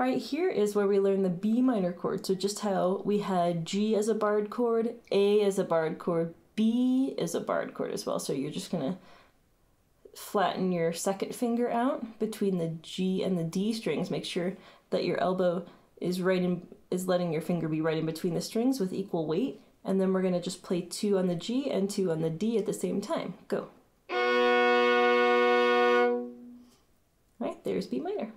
All right, here is where we learn the B minor chord. So just how we had G as a barred chord, A as a barred chord, B is a barred chord as well. So you're just gonna flatten your second finger out between the G and the D strings. Make sure that your elbow is right in, is letting your finger be right in between the strings with equal weight. And then we're gonna just play 2 on the G and 2 on the D at the same time. Go. All right, there's B minor.